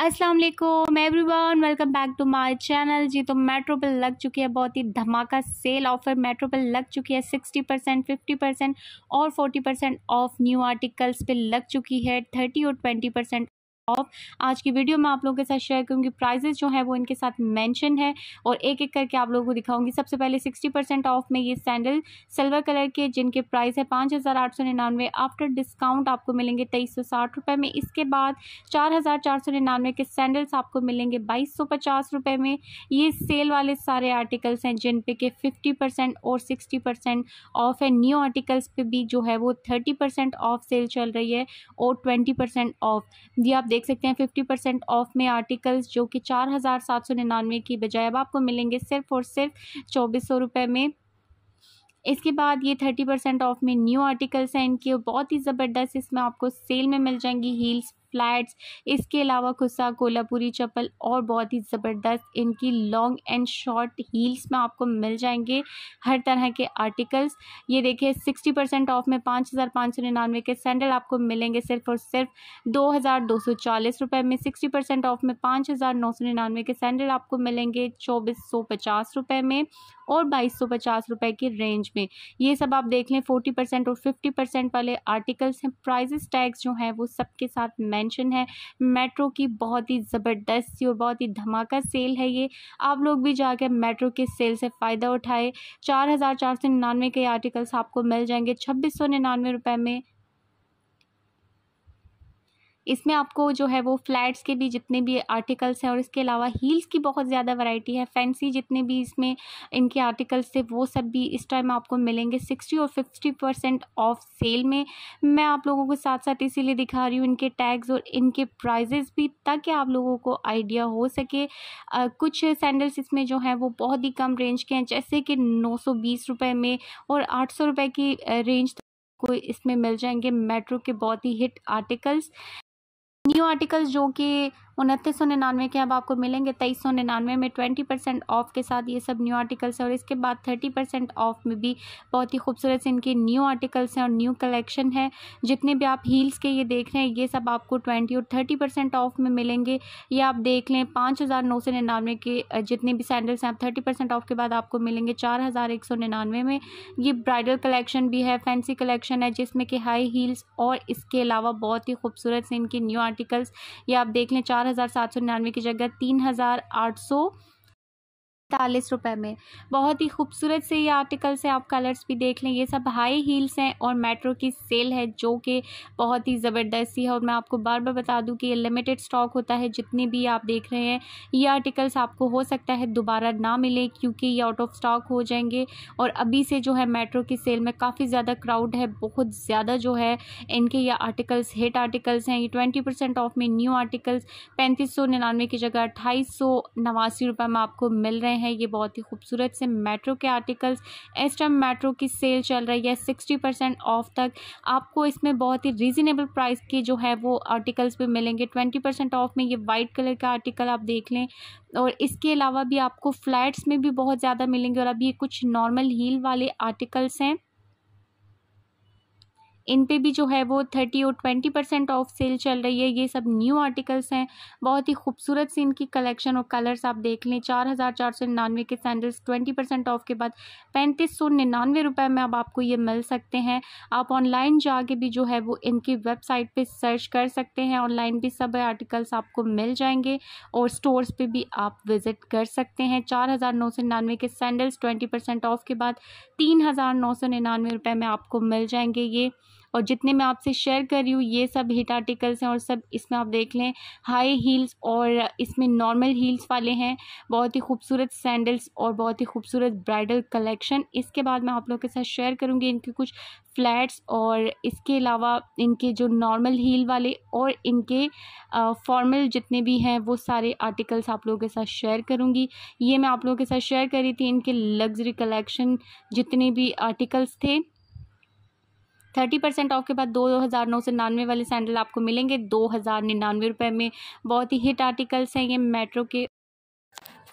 अस्सलाम वालेकुम everyone, welcome back to my channel. जी तो मेट्रो पर लग चुकी है बहुत ही धमाका सेल ऑफ़र। मेट्रो पर लग चुकी है 60%, 50% और 40% ऑफ न्यू आर्टिकल्स पे लग चुकी है 30 और 20% ऑफ। आज की वीडियो में आप लोगों के साथ शेयर करूँगी, प्राइजेस जो है वो इनके साथ मेंशन है और एक एक करके आप लोगों को दिखाऊंगी। सबसे पहले 60% ऑफ में ये सैंडल सिल्वर कलर के जिनके प्राइस है 5,899, आफ्टर डिस्काउंट आपको मिलेंगे 2360 रुपये में। इसके बाद 4,499 के सैंडल्स आपको मिलेंगे 2,250 रुपये में। ये सेल वाले सारे आर्टिकल्स हैं जिन पे के 50% और 60% ऑफ है। न्यू आर्टिकल्स पे भी जो है वो 30% ऑफ सेल चल रही है और 20% ऑफ। जी आप देख सकते हैं 50% ऑफ में आर्टिकल्स जो कि 4,799 की बजाय अब आपको मिलेंगे सिर्फ और सिर्फ 2,400 रुपये में। इसके बाद ये 30% ऑफ में न्यू आर्टिकल्स हैं इनकी, बहुत ही ज़बरदस्त इसमें आपको सेल में मिल जाएंगी हील्स, फ्लैट्स, इसके अलावा खुसा, कोल्हापुरी चप्पल और बहुत ही ज़बरदस्त इनकी लॉन्ग एंड शॉर्ट हील्स में आपको मिल जाएंगे हर तरह के आर्टिकल्स। ये देखिए 60% ऑफ में 5,599 के सैंडल आपको मिलेंगे सिर्फ और सिर्फ 2,240 रुपये में। 60% ऑफ में 5,999 के सैंडल आपको मिलेंगे 2,450 रुपये में और 2,250 रुपये की रेंज में। ये सब आप देख लें 40% और 50% वाले आर्टिकल्स हैं। प्राइजेस टैग्स जो हैं वो सबके साथ मेंशन है। मेट्रो की बहुत ही ज़बरदस्त और बहुत ही धमाका सेल है ये। आप लोग भी जाकर मेट्रो के सेल से फ़ायदा उठाए। 4,499 के आर्टिकल्स आपको मिल जाएंगे 2,699 रुपये में। इसमें आपको जो है वो फ्लैट्स के भी जितने भी आर्टिकल्स हैं और इसके अलावा हील्स की बहुत ज़्यादा वैरायटी है। फैंसी जितने भी इसमें इनके आर्टिकल्स थे वो सब भी इस टाइम आपको मिलेंगे 60 और 50% ऑफ सेल में। मैं आप लोगों को साथ साथ इसीलिए दिखा रही हूँ इनके टैग्स और इनके प्राइजेस भी, ताकि आप लोगों को आइडिया हो सके। कुछ सैंडल्स इसमें जो हैं वो बहुत ही कम रेंज के हैं, जैसे कि 920 रुपये में और 800 रुपये की रेंज को इसमें मिल जाएंगे मेट्रो के बहुत ही हिट आर्टिकल्स। न्यू आर्टिकल्स जो कि 2,999 के अब आपको मिलेंगे 2,399 में 20% ऑफ के साथ। ये सब न्यू आर्टिकल्स हैं और इसके बाद 30% ऑफ में भी बहुत ही खूबसूरत से इनके न्यू आर्टिकल्स हैं और न्यू कलेक्शन है। जितने भी आप हील्स के ये देख रहे हैं ये सब आपको 20 और 30% ऑफ में मिलेंगे। ये आप देख लें 5,999 के जितने भी सैंडल्स हैं आप 30% ऑफ के बाद आपको मिलेंगे 4,199 में। ये ब्राइडल कलेक्शन भी है, फैंसी कलेक्शन है जिसमें कि हाई हील्स और इसके अलावा बहुत ही खूबसूरत से इनके न्यू आर्टिकल्स। ये आप देख लें 4,799 की जगह 3,840 रुपए में। बहुत ही खूबसूरत से ये आर्टिकल्स हैं, आप कलर्स भी देख लें। ये सब हाई हील्स हैं और मेट्रो की सेल है जो कि बहुत ही ज़बरदस्त है। और मैं आपको बार बार बता दूं कि ये लिमिटेड स्टॉक होता है। जितने भी आप देख रहे हैं ये आर्टिकल्स आपको हो सकता है दोबारा ना मिले, क्योंकि ये आउट ऑफ स्टॉक हो जाएंगे। और अभी से जो है मेट्रो की सेल में काफ़ी ज़्यादा क्राउड है, बहुत ज़्यादा जो है इनके ये आर्टिकल्स हिट आर्टिकल्स हैं। ये 20% ऑफ में न्यू आर्टिकल्स 3,599 की जगह 2,889 रुपये में आपको मिल रहे हैं। ये बहुत ही खूबसूरत से मेट्रो के आर्टिकल्स। इस टाइम मेट्रो की सेल चल रही है 60% ऑफ तक। आपको इसमें बहुत ही रीजनेबल प्राइस के जो है वो आर्टिकल्स भी मिलेंगे 20% ऑफ में। ये वाइट कलर का आर्टिकल आप देख लें और इसके अलावा भी आपको फ्लैट्स में भी बहुत ज़्यादा मिलेंगे। और अब ये कुछ नॉर्मल हील वाले आर्टिकल्स हैं, इन पे भी जो है वो 30 और 20% ऑफ सेल चल रही है। ये सब न्यू आर्टिकल्स हैं, बहुत ही खूबसूरत से इनकी कलेक्शन और कलर्स आप देख लें। 4,499 के सैंडल्स 20% ऑफ के बाद 3,599 रुपये में अब आपको ये मिल सकते हैं। आप ऑनलाइन जाके भी जो है वो इनकी वेबसाइट पे सर्च कर सकते हैं, ऑनलाइन भी सब आर्टिकल्स आपको मिल जाएंगे और स्टोर्स पर भी आप विज़िट कर सकते हैं। 4,999 के सैंडल्स 20% ऑफ के बाद 3,999 रुपये में आपको मिल जाएंगे ये। और जितने मैं आपसे शेयर कर रही हूँ ये सब हिट आर्टिकल्स हैं और सब इसमें आप देख लें हाई हील्स और इसमें नॉर्मल हील्स वाले हैं। बहुत ही खूबसूरत सैंडल्स और बहुत ही खूबसूरत ब्राइडल कलेक्शन। इसके बाद मैं आप लोगों के साथ शेयर करूँगी इनके कुछ फ्लैट्स और इसके अलावा इनके जो नॉर्मल हील वाले और इनके फॉर्मल जितने भी हैं वो सारे आर्टिकल्स आप लोगों के साथ शेयर करूँगी। ये मैं आप लोगों के साथ शेयर कर रही थी इनके लग्जरी कलेक्शन जितने भी आर्टिकल्स थे। 30% ऑफ के बाद 2,999 वाले सैंडल आपको मिलेंगे 2,099 रुपये में। बहुत ही हिट आर्टिकल्स हैं ये मेट्रो के।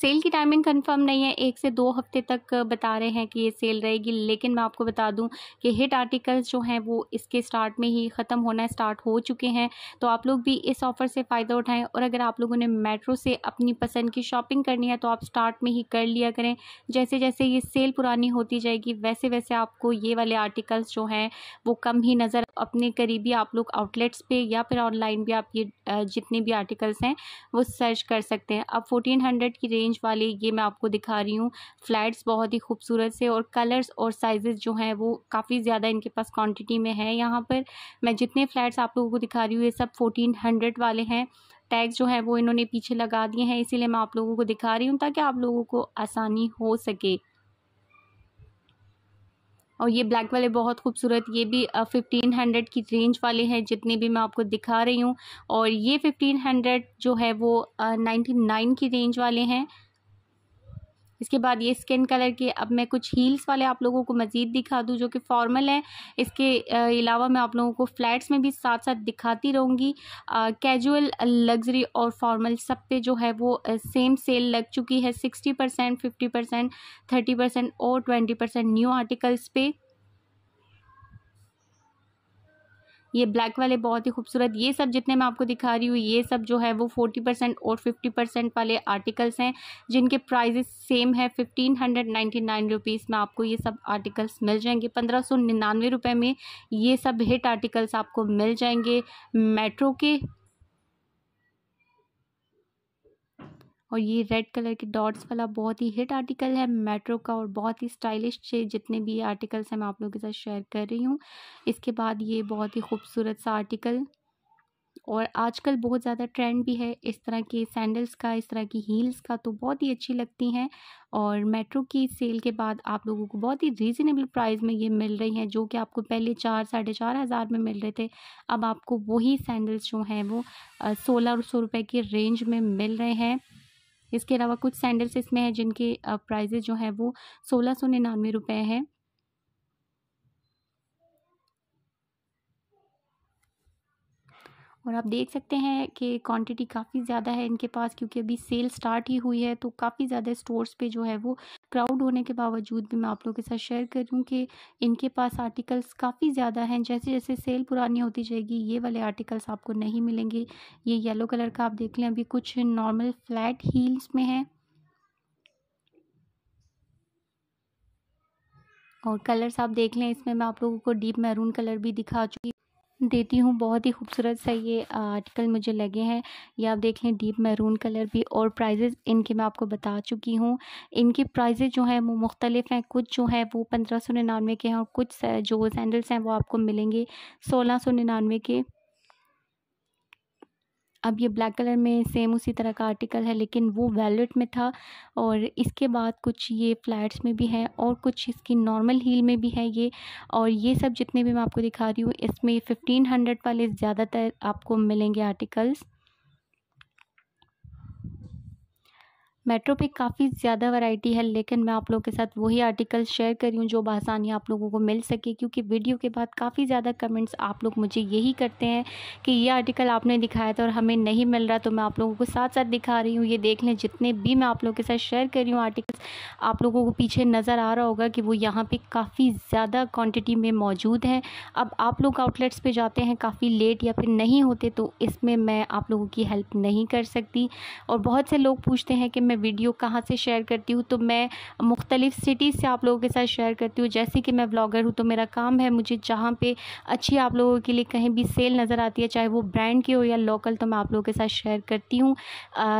सेल की टाइमिंग कंफर्म नहीं है, 1 से 2 हफ्ते तक बता रहे हैं कि ये सेल रहेगी। लेकिन मैं आपको बता दूं कि हिट आर्टिकल्स जो हैं वो इसके स्टार्ट में ही ख़त्म होना स्टार्ट हो चुके हैं, तो आप लोग भी इस ऑफ़र से फ़ायदा उठाएं। और अगर आप लोगों ने मेट्रो से अपनी पसंद की शॉपिंग करनी है तो आप स्टार्ट में ही कर लिया करें। जैसे जैसे ये सेल पुरानी होती जाएगी वैसे वैसे आपको ये वाले आर्टिकल्स जो हैं वो कम ही नज़र, अपने करीबी आप लोग आउटलेट्स पे या फिर ऑनलाइन भी आप ये जितने भी आर्टिकल्स हैं वो सर्च कर सकते हैं। अब 1400 की रेंज वाले ये मैं आपको दिखा रही हूँ फ्लैट्स, बहुत ही खूबसूरत से, और कलर्स और साइजेस जो हैं वो काफ़ी ज़्यादा इनके पास क्वांटिटी में है। यहाँ पर मैं जितने फ्लैट्स आप लोगों को दिखा रही हूँ ये सब 1400 वाले हैं। टैग जो है वो इन्होंने पीछे लगा दिए हैं, इसीलिए मैं आप लोगों को दिखा रही हूँ ताकि आप लोगों को आसानी हो सके। और ये ब्लैक वाले बहुत खूबसूरत, ये भी 1500 की रेंज वाले हैं जितने भी मैं आपको दिखा रही हूँ। और ये 1500 जो है वो 99 की रेंज वाले हैं। इसके बाद ये स्किन कलर के, अब मैं कुछ हील्स वाले आप लोगों को मज़ीद दिखा दूँ जो कि फॉर्मल हैं। इसके अलावा मैं आप लोगों को फ्लैट्स में भी साथ साथ दिखाती रहूँगी। कैजुअल, लग्जरी और फॉर्मल सब पे जो है वो सेम सेल लग चुकी है, 60%, 50%, 30% और 20% न्यू आर्टिकल्स पे। ये ब्लैक वाले बहुत ही खूबसूरत, ये सब जितने मैं आपको दिखा रही हूँ ये सब जो है वो 40% और 50% वाले आर्टिकल्स हैं जिनके प्राइजेस सेम है। 1599 रुपीज़ में आपको ये सब आर्टिकल्स मिल जाएंगे। 1599 रुपये में ये सब हिट आर्टिकल्स आपको मिल जाएंगे मेट्रो के। और ये रेड कलर के डॉट्स वाला बहुत ही हिट आर्टिकल है मेट्रो का और बहुत ही स्टाइलिश से जितने भी आर्टिकल्स हैं मैं आप लोगों के साथ शेयर कर रही हूँ। इसके बाद ये बहुत ही खूबसूरत सा आर्टिकल, और आजकल बहुत ज़्यादा ट्रेंड भी है इस तरह के सैंडल्स का, इस तरह की हील्स का, तो बहुत ही अच्छी लगती हैं। और मेट्रो की सेल के बाद आप लोगों को बहुत ही रीज़नेबल प्राइस में ये मिल रही हैं, जो कि आपको पहले 4-4,500 में मिल रहे थे। अब आपको वही सैंडल्स जो हैं वो 1600 रुपये की रेंज में मिल रहे हैं। इसके अलावा कुछ सैंडल्स इसमें हैं जिनके प्राइजेस जो हैं वो 1699 रुपये हैं। और आप देख सकते हैं कि क्वांटिटी काफ़ी ज़्यादा है इनके पास, क्योंकि अभी सेल स्टार्ट ही हुई है तो काफ़ी ज़्यादा स्टोर्स पे जो है वो क्राउड होने के बावजूद भी मैं आप लोगों के साथ शेयर करूँ कि इनके पास आर्टिकल्स काफ़ी ज़्यादा हैं। जैसे जैसे सेल पुरानी होती जाएगी ये वाले आर्टिकल्स आपको नहीं मिलेंगे। ये येलो कलर का आप देख लें, अभी कुछ नॉर्मल फ्लैट हील्स में है। और कलर्स आप देख लें, इसमें मैं आप लोगों को डीप मैरून कलर भी दिखा चुकी देती हूँ। बहुत ही खूबसूरत सा ये आर्टिकल मुझे लगे हैं, ये आप देख लें डीप मैरून कलर भी। और प्राइजेस इनके मैं आपको बता चुकी हूँ, इनके प्राइजेस जो हैं वो मुख्तलिफ हैं। कुछ जो है वो 1599 के हैं और कुछ जो सैंडल्स हैं वो आपको मिलेंगे 1699 के। अब ये ब्लैक कलर में सेम उसी तरह का आर्टिकल है लेकिन वो वेलवेट में था। और इसके बाद कुछ ये फ्लैट्स में भी हैं और कुछ इसकी नॉर्मल हील में भी है ये। और ये सब जितने भी मैं आपको दिखा रही हूँ इसमें 1500 वाले ज़्यादातर आपको मिलेंगे आर्टिकल्स। मेट्रो पे काफ़ी ज़्यादा वैरायटी है लेकिन मैं आप लोगों के साथ वही आर्टिकल शेयर कर रही हूँ जो आसानी आप लोगों को मिल सके, क्योंकि वीडियो के बाद काफ़ी ज़्यादा कमेंट्स आप लोग मुझे यही करते हैं कि ये आर्टिकल आपने दिखाया था और हमें नहीं मिल रहा, तो मैं आप लोगों को साथ साथ दिखा रही हूँ। ये देख लें जितने भी मैं आप लोगों के साथ शेयर कर रही हूँ आर्टिकल्स, आप लोगों को पीछे नज़र आ रहा होगा कि वो यहाँ पर काफ़ी ज़्यादा क्वान्टिटी में मौजूद हैं। अब आप लोग आउटलेट्स पर जाते हैं काफ़ी लेट या फिर नहीं होते, तो इसमें मैं आप लोगों की हेल्प नहीं कर सकती। और बहुत से लोग पूछते हैं कि वीडियो कहाँ से शेयर करती हूँ, तो मैं मुख्तलिफ़ सिटीज़ से आप लोगों के साथ शेयर करती हूँ। जैसे कि मैं व्लॉगर हूँ तो मेरा काम है, मुझे जहाँ पे अच्छी आप लोगों के लिए कहीं भी सेल नज़र आती है चाहे वो ब्रांड की हो या लोकल, तो मैं आप लोगों के साथ शेयर करती हूँ।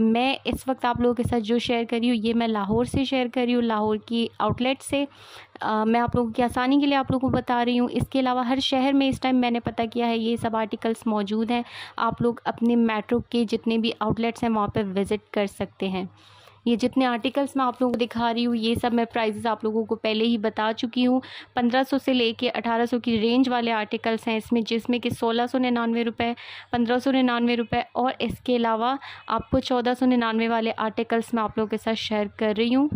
मैं इस वक्त आप लोगों के साथ जो शेयर कर रही हूँ ये मैं लाहौर से शेयर कर रही हूँ, लाहौर की आउटलेट से। मैं आप लोगों की आसानी के लिए आप लोगों को बता रही हूँ। इसके अलावा हर शहर में इस टाइम मैंने पता किया है ये सब आर्टिकल्स मौजूद हैं, आप लोग अपने मेट्रो के जितने भी आउटलेट्स हैं वहाँ पर विज़िट कर सकते हैं। ये जितने आर्टिकल्स मैं आप लोगों को दिखा रही हूँ ये सब मैं प्राइजेस आप लोगों को पहले ही बता चुकी हूँ। 1500 से लेके 1800 की रेंज वाले आर्टिकल्स हैं इसमें, जिसमें कि 1699 रुपये, 1599 रुपये और इसके अलावा आपको 1499 वाले आर्टिकल्स मैं आप लोगों के साथ शेयर कर रही हूँ।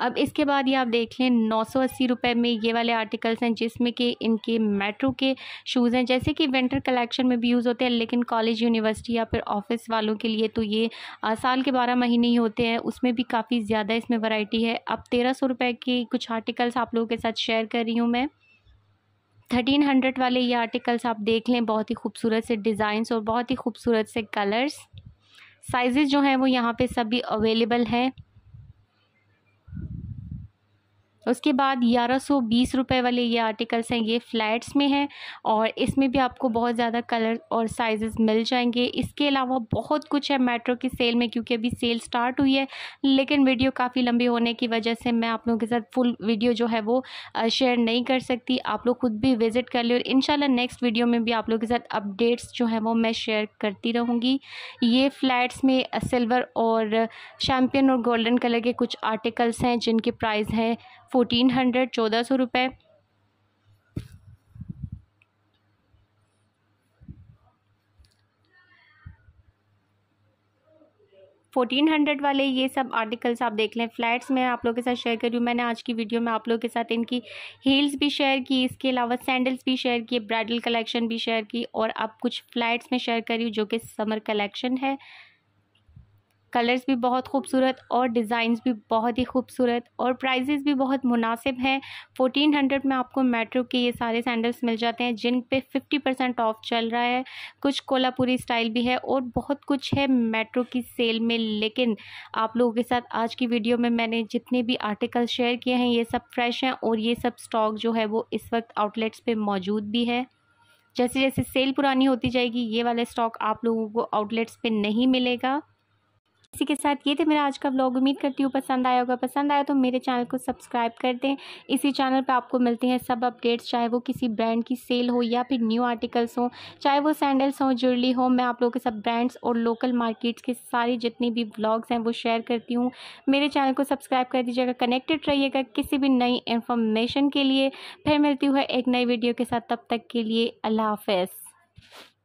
अब इसके बाद ये आप देख लें 980 रुपये में ये वाले आर्टिकल्स हैं जिसमें कि इनके मेट्रो के शूज़ हैं, जैसे कि विंटर कलेक्शन में भी यूज़ होते हैं, लेकिन कॉलेज यूनिवर्सिटी या फिर ऑफिस वालों के लिए तो ये साल के 12 महीने ही होते हैं। उसमें भी काफ़ी ज़्यादा इसमें वैरायटी है। अब 1300 रुपये के कुछ आर्टिकल्स आप लोगों के साथ शेयर कर रही हूँ मैं। 1300 वाले ये आर्टिकल्स आप देख लें, बहुत ही खूबसूरत से डिज़ाइंस और बहुत ही खूबसूरत से कलर्स। साइजेस जो हैं वो यहाँ पे सभी अवेलेबल हैं। उसके बाद 1120 रुपये वाले ये आर्टिकल्स हैं, ये फ्लैट्स में हैं और इसमें भी आपको बहुत ज़्यादा कलर और साइजेस मिल जाएंगे। इसके अलावा बहुत कुछ है मेट्रो की सेल में, क्योंकि अभी सेल स्टार्ट हुई है, लेकिन वीडियो काफ़ी लंबी होने की वजह से मैं आप लोगों के साथ फुल वीडियो जो है वो शेयर नहीं कर सकती। आप लोग खुद भी विज़िट कर लें और इंशाल्लाह नेक्स्ट वीडियो में भी आप लोगों के साथ अपडेट्स जो है वो मैं शेयर करती रहूँगी। ये फ्लैट्स में सिल्वर और शैम्पियन और गोल्डन कलर के कुछ आर्टिकल्स हैं जिनके प्राइस हैं 1400, 1400 रुपये। वाले ये सब आर्टिकल्स आप देख लें। फ्लैट्स में आप लोगों के साथ शेयर कर रही हूँ। मैंने आज की वीडियो में आप लोगों के साथ इनकी हील्स भी शेयर की, इसके अलावा सैंडल्स भी शेयर किए, ब्राइडल कलेक्शन भी शेयर की और अब कुछ फ्लैट्स में शेयर कर रही हूँ जो कि समर कलेक्शन है। कलर्स भी बहुत खूबसूरत और डिज़ाइंस भी बहुत ही खूबसूरत और प्राइजेस भी बहुत मुनासिब हैं। 1400 में आपको मेट्रो के ये सारे सैंडल्स मिल जाते हैं जिन पे 50% ऑफ चल रहा है। कुछ कोल्हापुरी स्टाइल भी है और बहुत कुछ है मेट्रो की सेल में, लेकिन आप लोगों के साथ आज की वीडियो में मैंने जितने भी आर्टिकल शेयर किए हैं ये सब फ्रेश हैं और ये सब स्टॉक जो है वो इस वक्त आउटलेट्स पर मौजूद भी है। जैसे जैसे सेल पुरानी होती जाएगी ये वाला स्टॉक आप लोगों को आउटलेट्स पर नहीं मिलेगा। इसी के साथ ये थे मेरा आज का व्लॉग। उम्मीद करती हूँ पसंद आया होगा। पसंद आया तो मेरे चैनल को सब्सक्राइब कर दें। इसी चैनल पे आपको मिलते हैं सब अपडेट्स, चाहे वो किसी ब्रांड की सेल हो या फिर न्यू आर्टिकल्स हो, चाहे वो सैंडल्स हों, ज्वेलरी हो। मैं आप लोगों के सब ब्रांड्स और लोकल मार्केट्स के सारे जितने भी व्लॉग्स हैं वो शेयर करती हूँ। मेरे चैनल को सब्सक्राइब कर दीजिएगा। कनेक्टेड रहिएगा किसी भी नई इन्फॉर्मेशन के लिए। फिर मिलती हूँ एक नई वीडियो के साथ, तब तक के लिए अल्लाह हाफ़िज़।